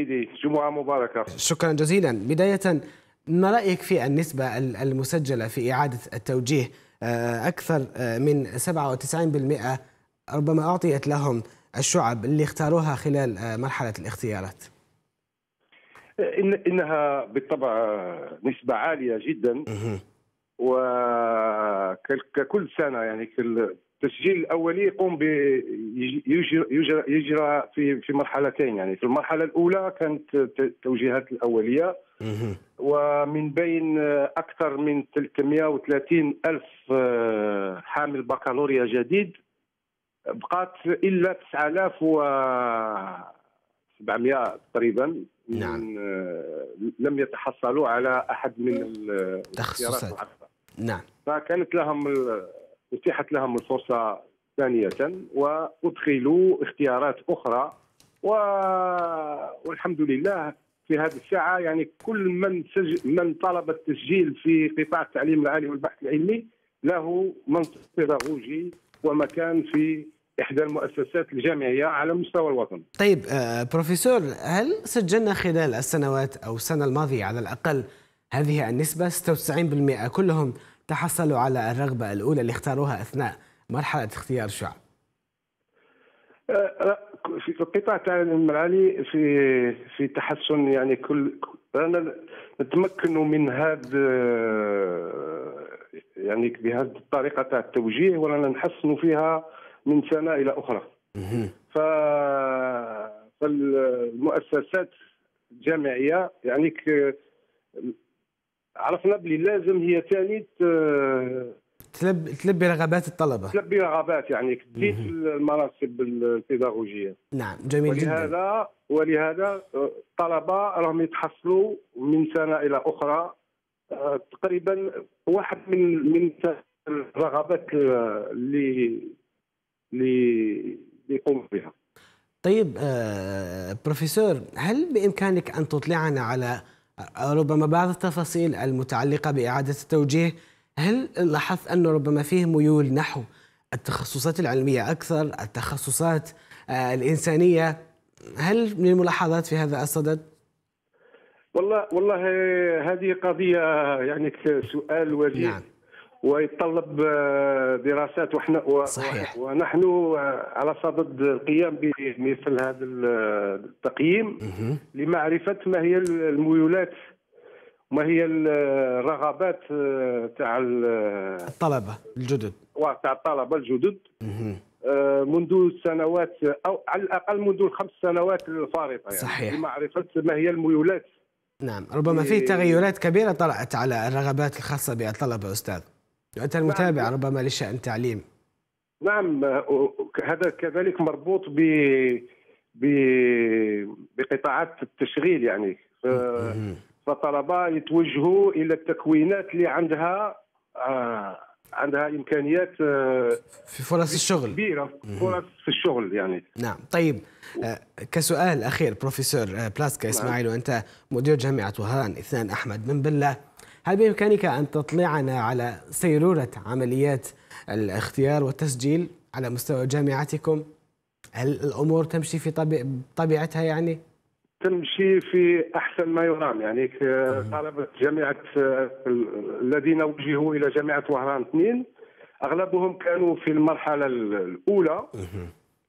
سيدي، جمعة مباركة. شكرا جزيلا. بداية، ما رأيك في النسبة المسجلة في إعادة التوجيه؟ أكثر من 97% ربما أعطيت لهم الشعب اللي اختاروها خلال مرحلة الاختيارات. إنها بالطبع نسبة عالية جدا، وككل سنة يعني التسجيل الأولي يقوم يجرى في مرحلتين، يعني في المرحلة الأولى كانت التوجيهات الأولية، ومن بين أكثر من 330 ألف حامل بكالوريا جديد بقات إلا 9700 تقريبا. نعم. لم يتحصلوا على أحد من التخصصات. نعم. فكانت لهم اتيحت لهم الفرصة ثانية وأدخلوا اختيارات أخرى، والحمد لله في هذه الساعة يعني كل من طلب التسجيل في قطاع التعليم العالي والبحث العلمي له منصب بيداغوجي ومكان في إحدى المؤسسات الجامعية على مستوى الوطن. طيب بروفيسور، هل سجلنا خلال السنوات أو السنة الماضية على الأقل هذه النسبة 96% كلهم تحصلوا على الرغبة الأولى اللي اختاروها أثناء مرحلة اختيار الشعب؟ في القطاع التعليم العالي في تحسن، يعني رانا نتمكنوا من هذا يعني بهذه الطريقة تاع التوجيه، ورانا نحسنوا فيها من سنة إلى أخرى. فالمؤسسات الجامعية يعني عرفنا بلي لازم هي ثاني تلبي رغبات الطلبة، تلبي رغبات يعني تزيد المناصب البيداغوجية. نعم جميل جدا. ولهذا الطلبة راهم يتحصلوا من سنة إلى أخرى تقريبا واحد من الرغبات اللي يقوم بها. طيب بروفيسور، هل بإمكانك أن تطلعنا على ربما بعض التفاصيل المتعلقة بإعادة التوجيه؟ هل لاحظت أنه ربما فيه ميول نحو التخصصات العلمية أكثر، التخصصات الإنسانية؟ هل من الملاحظات في هذا الصدد؟ والله هذه قضية يعني سؤال وجيه. نعم. ويتطلب دراسات، ونحن على صدد القيام بمثل هذا التقييم لمعرفة ما هي الميولات، ما هي الرغبات تاع الطلبة الجدد منذ سنوات، أو على الأقل منذ ال5 سنوات الفارطة، يعني صحيح. لمعرفة ما هي الميولات. نعم، ربما في تغيرات كبيرة طلعت على الرغبات الخاصة بالطلبة أستاذ، وأنت المتابع. نعم. ربما لشأن التعليم. نعم، هذا كذلك مربوط بقطاعات التشغيل، يعني فالطلبة يتوجهوا إلى التكوينات اللي عندها إمكانيات في فرص الشغل كبيرة، فرص في الشغل يعني. نعم. طيب كسؤال أخير بروفيسور بلاسكا إسماعيل، وأنت مدير جامعة وهران اثنان أحمد من بلة، هل بإمكانك أن تطلعنا على سيرورة عمليات الاختيار والتسجيل على مستوى جامعتكم؟ هل الأمور تمشي في طبيعتها يعني؟ تمشي في أحسن ما يرام، يعني طلبة جامعة الذين وجهوا إلى جامعة وهران 2 أغلبهم كانوا في المرحلة الأولى،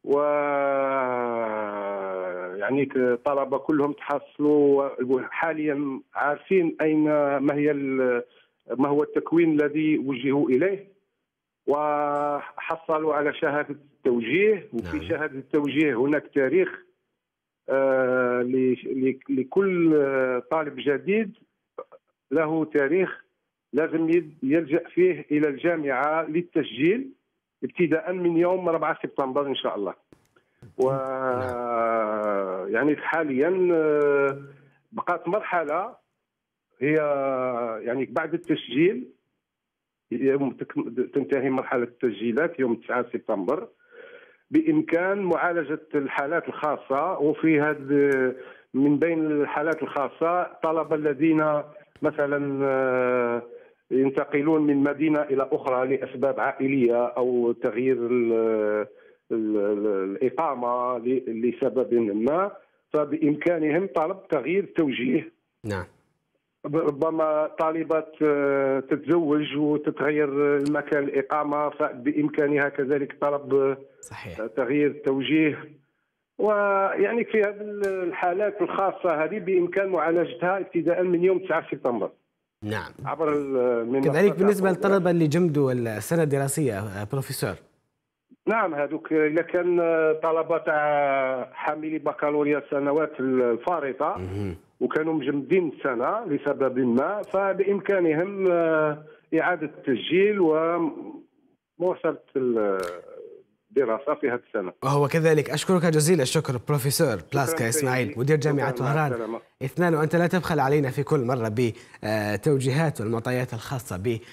ويعني طلبة كلهم تحصلوا حاليا، عارفين أين ما هو التكوين الذي وجهوا إليه، وحصلوا على شهادة التوجيه. وفي شهادة التوجيه هناك تاريخ لكل طالب جديد، له تاريخ لازم يلجأ فيه إلى الجامعة للتسجيل ابتداء من يوم 4 سبتمبر إن شاء الله. ويعني حاليا بقات مرحلة هي يعني بعد التسجيل، تنتهي مرحلة التسجيلات يوم 9 سبتمبر بإمكان معالجة الحالات الخاصة. وفي هذا من بين الحالات الخاصة الطلبة الذين مثلا ينتقلون من مدينة إلى أخرى لأسباب عائلية أو تغيير الإقامة لسبب ما، فبإمكانهم طلب تغيير توجيه. نعم. ربما طالبات تتزوج وتتغير المكان الإقامة، فبإمكانها كذلك طلب صحيح. تغيير توجيه، ويعني في هذه الحالات الخاصة هذه بإمكان معالجتها ابتداء من يوم 9 سبتمبر. نعم. عبر كذلك بالنسبة للطلبة اللي جمدوا السنة الدراسية بروفيسور. نعم، هذوك إذا كان طلبة تاع حاملي بكالوريا سنوات الفارطة وكانوا مجمدين السنة لسبب ما، فبإمكانهم إعادة التسجيل ومواصلة الدراسة في هذه السنة. وهو كذلك. أشكرك جزيل الشكر بروفيسور بلاسكا إسماعيل مدير جامعة وهران. إثنان، وأنت لا تبخل علينا في كل مرة بتوجيهات والمعطيات الخاصة به.